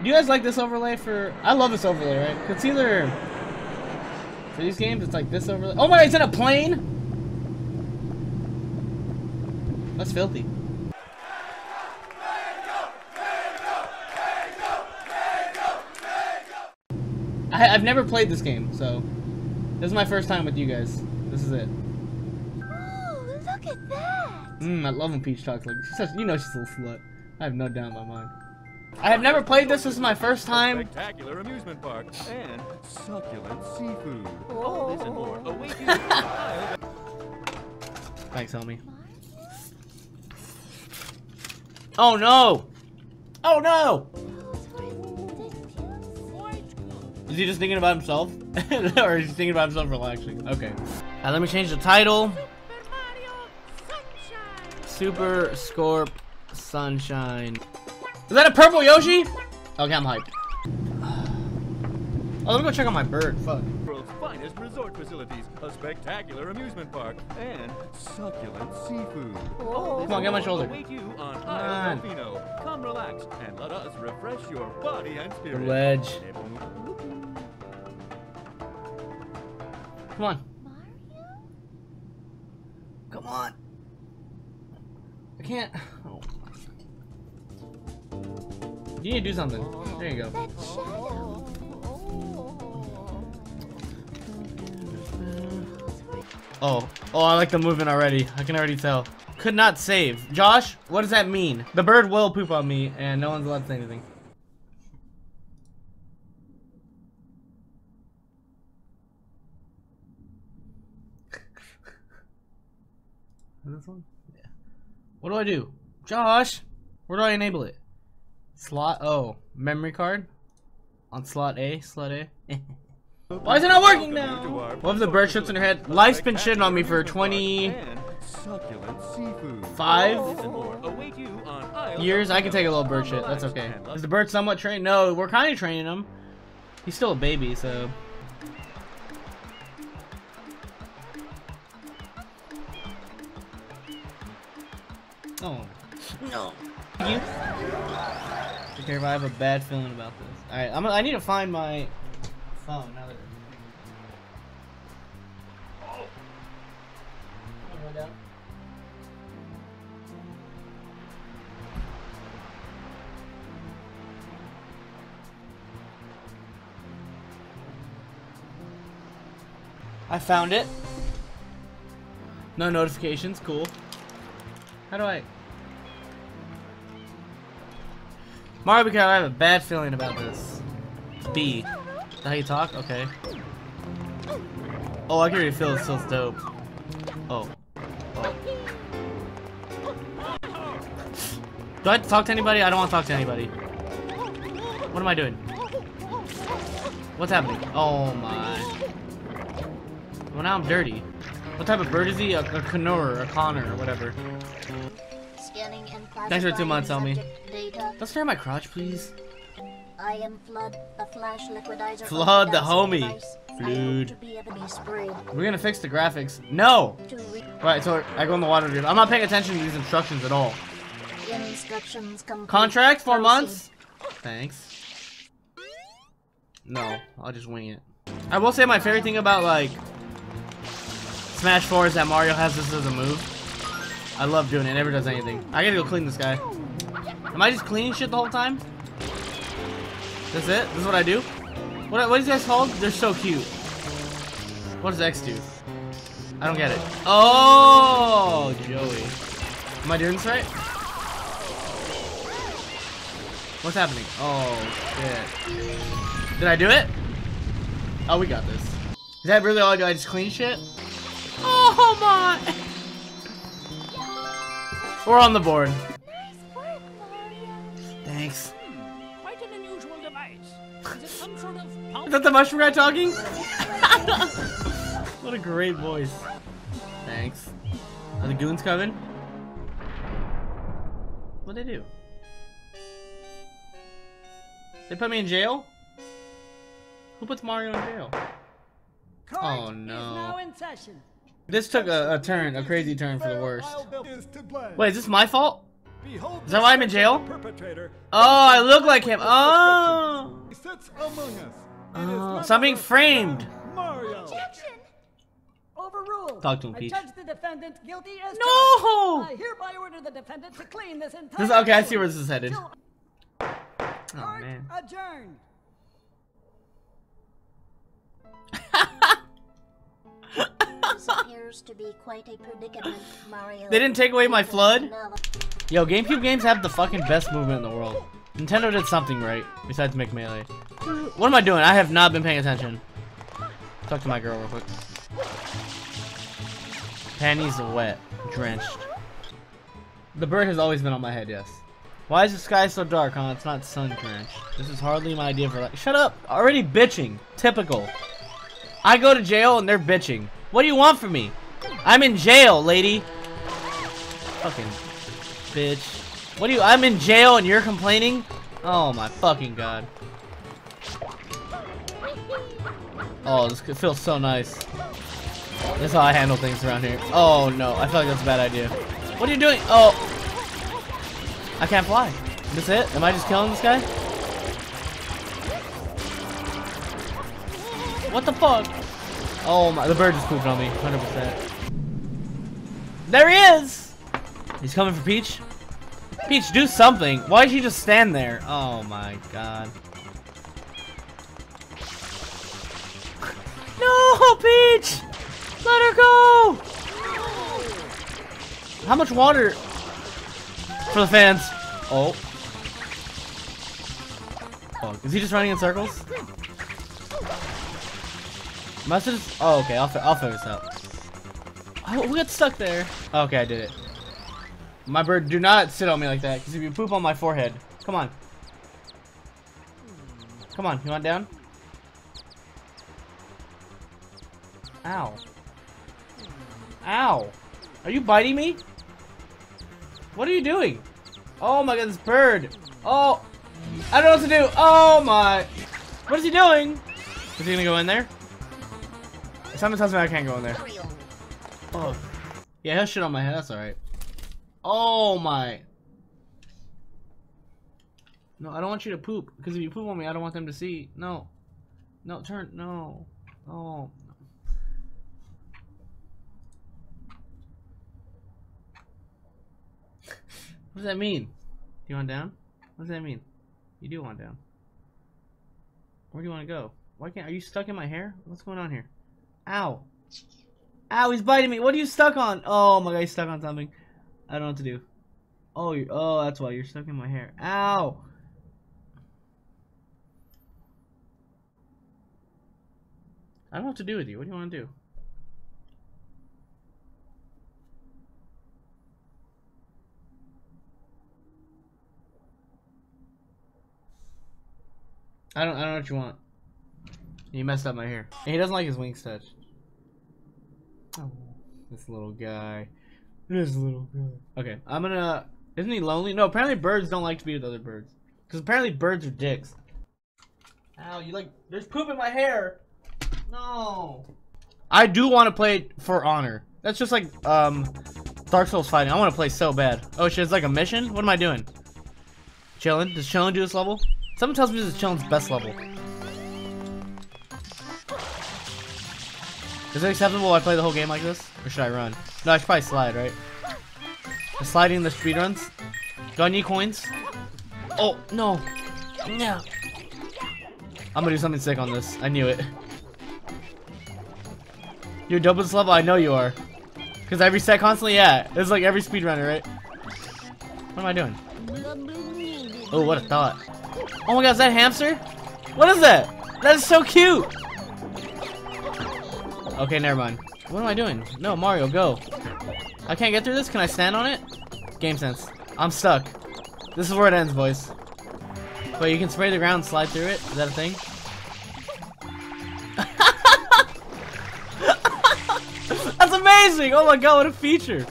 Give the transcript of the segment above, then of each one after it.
Do you guys like this overlay for... I love this overlay, right? It's either... For these games, it's like this overlay... Oh my, it's in a plane? That's filthy. I've never played this game, so... This is my first time with you guys. This is it. Oh, look at that! I love when Peach talks like... She's such, you know she's a little slut. I have no doubt in my mind. I have never played this. This is my first time. Spectacular amusement parks and succulent seafood. Whoa. All this and more await you. Thanks, homie. Oh no! Oh no! Is he just thinking about himself, or is he thinking about himself relaxing? Okay. Let me change the title. Super Mario Sunshine. Super Scorp Sunshine. Is that a purple Yoshi? Okay, I'm hyped. Oh, let me go check on my bird. Fuck. World's finest resort facilities, a spectacular amusement park, and succulent seafood. Whoa. Come on, get my shoulder. Come on. Come relax and let us refresh your body and spirit. Ledge. Come on. Mario? Come on. I can't. Oh. You need to do something. There you go. Oh. Oh, I like the movement already. I can already tell. Could not save. Josh, what does that mean? The bird will poop on me, and no one's allowed to say anything. This one? Yeah. What do? Josh! Where do I enable it? Slot O. Memory card? On slot A? Slot A? Why is it not working now? What if the bird shoots in her head? Life's been shitting on me for 25 years. I can take a little bird shit. That's okay. Is the bird somewhat trained? No, we're kind of training him. He's still a baby, so... Oh. No. You? Take care if I have a bad feeling about this. Alright, I need to find my... Oh, now that... Oh. Right down. I found it. No notifications, cool. How do I... Mario, because I have a bad feeling about this. B. How you talk? Okay. Oh, I can already feel it. Feels dope. Oh. Oh. Do I have to talk to anybody? I don't want to talk to anybody. What am I doing? What's happening? Oh my. Well, now I'm dirty. What type of bird is he? A Connor, a Connor, or whatever. Thanks for 2 months, Elmi. Let's stare at my crotch, please. I am Flood, a flash liquidizer. Flood the homie. Flood. We're gonna fix the graphics. No! Right, so I go in the water, dude. I'm not paying attention to these instructions at all. Instructions contract, 4 months? Thanks. No, I'll just wing it. I will say my favorite thing about, like, Smash 4 is that Mario has this as a move. I love doing it. It never does anything. I gotta go clean this guy. Am I just cleaning shit the whole time? That's it? This is what I do? What is this called? They're so cute. What does X do? I don't get it. Oh, Joey. Am I doing this right? What's happening? Oh, shit. Did I do it? Oh, we got this. Is that really all I do? I just clean shit? Oh, my. We're on the board. Nice work, Mario. Thanks. Is that the mushroom guy talking? What a great voice. Thanks. Are the goons coming? What'd they do? They put me in jail? Who puts Mario in jail? Court oh no. This took a crazy turn for the worst. Wait, is this my fault? Is that why I'm in jail? Oh, I look like him. Oh. Oh, so I'm being framed. Talk to him, Peach. No! Okay, I see where this is headed. Oh, man. This appears to be quite a predicament, Mario. They didn't take away my flood? Yo, GameCube games have the fucking best movement in the world. Nintendo did something right, besides make Melee. What am I doing? I have not been paying attention. Talk to my girl real quick. Panties are wet, drenched. The bird has always been on my head, yes. Why is the sky so dark, huh? It's not sun-drenched. This is hardly my idea for life. Shut up! Already bitching. Typical. I go to jail and they're bitching. What do you want from me? I'm in jail, lady. Fucking bitch. What do you- I'm in jail and you're complaining? Oh my fucking god. Oh, this feels so nice. That's how I handle things around here. Oh no, I feel like that's a bad idea. What are you doing? Oh. I can't fly. Is this it? Am I just killing this guy? What the fuck? Oh my, the bird just pooped on me, 100%. There he is! He's coming for Peach. Peach, do something. Why did she just stand there? Oh my god. No, Peach! Let her go! How much water? For the fans. Oh. Oh, is he just running in circles? Must have just, oh, okay, I'll figure this out. Oh, we got stuck there. Okay, I did it. My bird, do not sit on me like that, because if you poop on my forehead. Come on. Come on, you want down? Ow. Ow. Are you biting me? What are you doing? Oh my god, this bird. Oh. I don't know what to do. Oh my. What is he doing? Is he gonna go in there? Someone tells me I can't go in there. Oh. Yeah, he'll shit on my head. That's alright. Oh my. No, I don't want you to poop. Because if you poop on me, I don't want them to see. No. No, turn. No. Oh. What does that mean? Do you want down? What does that mean? You do want down. Where do you want to go? Why can't. Are you stuck in my hair? What's going on here? Ow. Ow, he's biting me. What are you stuck on? Oh my god, he's stuck on something. I don't know what to do. Oh, oh, that's why you're stuck in my hair. Ow. I don't know what to do with you. What do you want to do? I don't know what you want. He messed up my hair. And he doesn't like his wings touched. Oh, this little guy. This little guy. Okay, I'm gonna. Isn't he lonely? No, apparently birds don't like to be with other birds. Because apparently birds are dicks. Ow, you like. There's poop in my hair! No! I do want to play For Honor. That's just like, Dark Souls fighting. I want to play so bad. Oh shit, it's like a mission? What am I doing? Chillin'? Does Chillin' do this level? Someone tells me this is Chillin's best level. Is it acceptable I play the whole game like this? Or should I run? No, I should probably slide, right? The sliding the speedruns? Do I need coins? Oh, no. No. I'm gonna do something sick on this. I knew it. You're dope at this level? I know you are. Because I reset constantly? Yeah. It's like every speedrunner, right? What am I doing? Oh, what a thought. Oh my god, is that hamster? What is that? That is so cute! Okay, never mind. What am I doing? No, Mario, go. I can't get through this? Can I stand on it? Game sense. I'm stuck. This is where it ends, boys. But you can spray the ground and slide through it? Is that a thing? That's amazing! Oh my god, what a feature!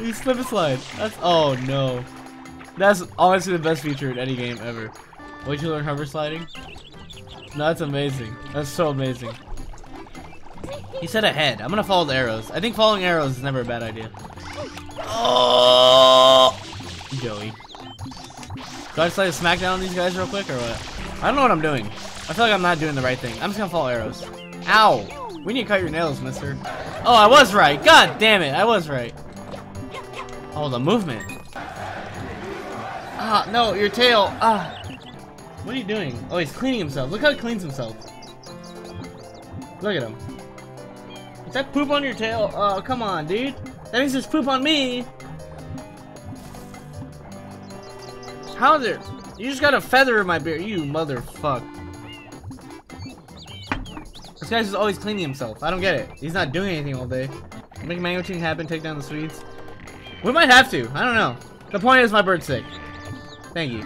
You slip and slide. That's. Oh no. That's honestly the best feature in any game ever. Wait, you learn hover sliding? No, that's amazing. That's so amazing. He said ahead. I'm gonna follow the arrows. I think following arrows is never a bad idea. Oh! Joey. Do I just like smack down on these guys real quick or what? I don't know what I'm doing. I feel like I'm not doing the right thing. I'm just gonna follow arrows. Ow! We need to cut your nails, mister. Oh, I was right! God damn it, I was right. Oh, the movement. Ah, no, your tail. Ah. What are you doing? Oh, he's cleaning himself. Look how he cleans himself. Look at him. Is that poop on your tail? Oh, come on, dude. That means there's poop on me. How there? You just got a feather in my beard, you motherfucker. This guy's just always cleaning himself. I don't get it. He's not doing anything all day. Make mango tune happen. Take down the Swedes. We might have to. I don't know. The point is, my bird's sick. Thank you,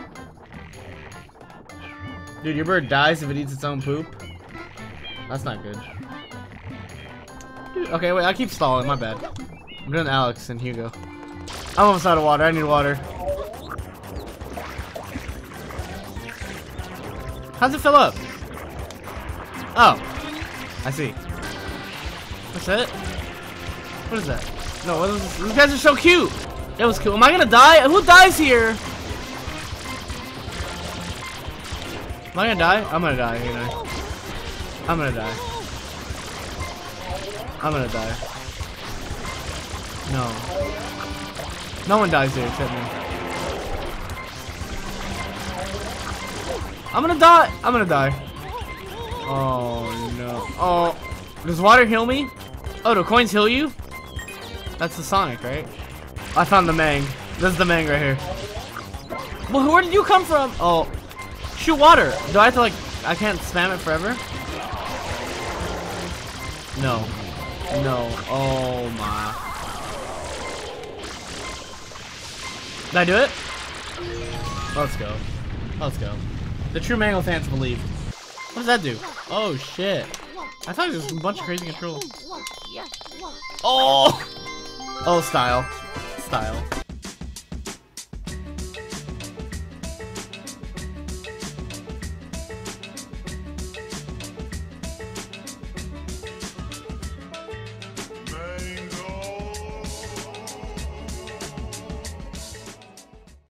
dude. Your bird dies if it eats its own poop. That's not good. Dude, okay, wait. I keep stalling. My bad. I'm doing Alex and Hugo. I'm almost out of water. I need water. How's it fill up? Oh, I see. That's it. What is that? No, what is this? These guys are so cute. That was cool. Am I gonna die? Who dies here? Am I gonna die? I'm gonna die. You know. I'm gonna die. I'm gonna die. No. No one dies here except me. I'm gonna die. I'm gonna die. Oh no. Oh, does water heal me? Oh, do coins heal you? That's the Sonic, right? I found the Mang. This is the Mang right here. Well, where did you come from? Oh, shoot water. Do I have to like? I can't spam it forever. No, no. Oh my! Did I do it? Let's go. Let's go. The true Mango fans believe. What does that do? Oh shit! I thought it was a bunch of crazy controls. Oh. Oh, style.